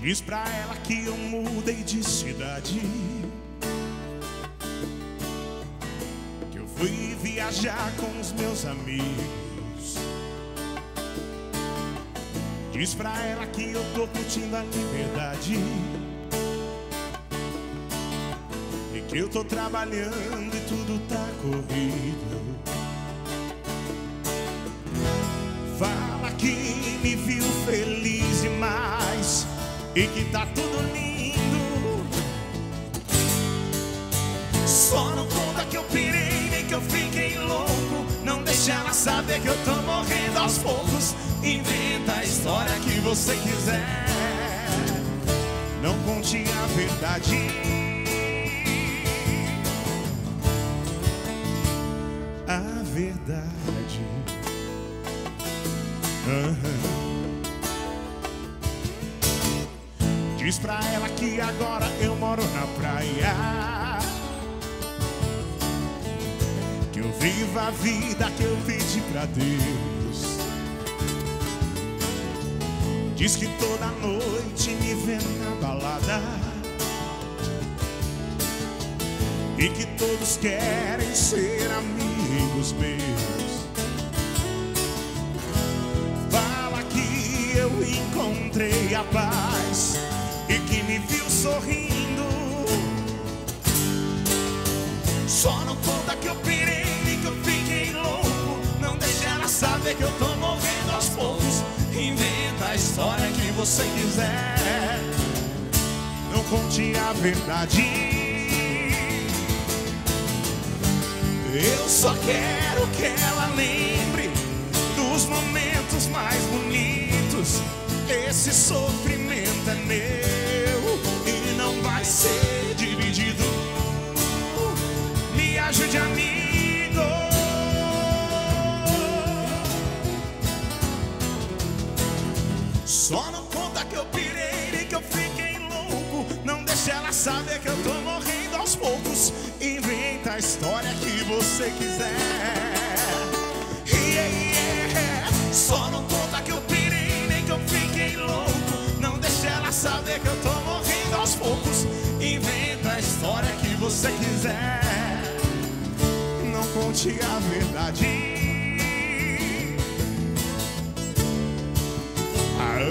Diz pra ela que eu mudei de cidade, que eu fui viajar com os meus amigos. Diz pra ela que eu tô curtindo a liberdade e que eu tô trabalhando e tudo tá corrido. Fala que me viu feliz demais e que tá tudo lindo. Só não conta que eu pirei, nem que eu fiquei louco. Não deixa ela saber que eu tô morrendo aos poucos. Inventa a história que você quiser, não conte a verdade. A verdade. Diz pra ela que agora eu moro na praia, que eu vivo a vida que eu pedi pra Deus. Diz que toda noite me vê na balada e que todos querem ser amigos meus. Fala que eu encontrei a paz e que me viu sorrindo. Só não conta que eu pirei e que eu fiquei louco. Não deixa ela saber que eu tô morrendo aos poucos. Inventa a história que você quiser, não conte a verdade. Eu só quero que ela lembre dos momentos mais bonitos. Esse sofrimento é meu e não vai ser dividido. Me ajude, amigo. Só não conta que eu pirei e que eu fiquei louco. Não deixa ela saber que eu tô morrendo aos poucos. Inventa a história que você quiser. Só não conta que eu pirei nem que eu fiquei louco. Não deixa ela saber que eu tô morrendo aos poucos. Inventa a história que você quiser, não conte a verdade.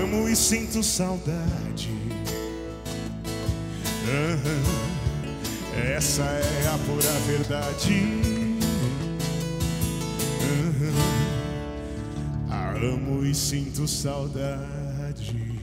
Amo e sinto saudade. Essa é a pura verdade. Amo e sinto saudade.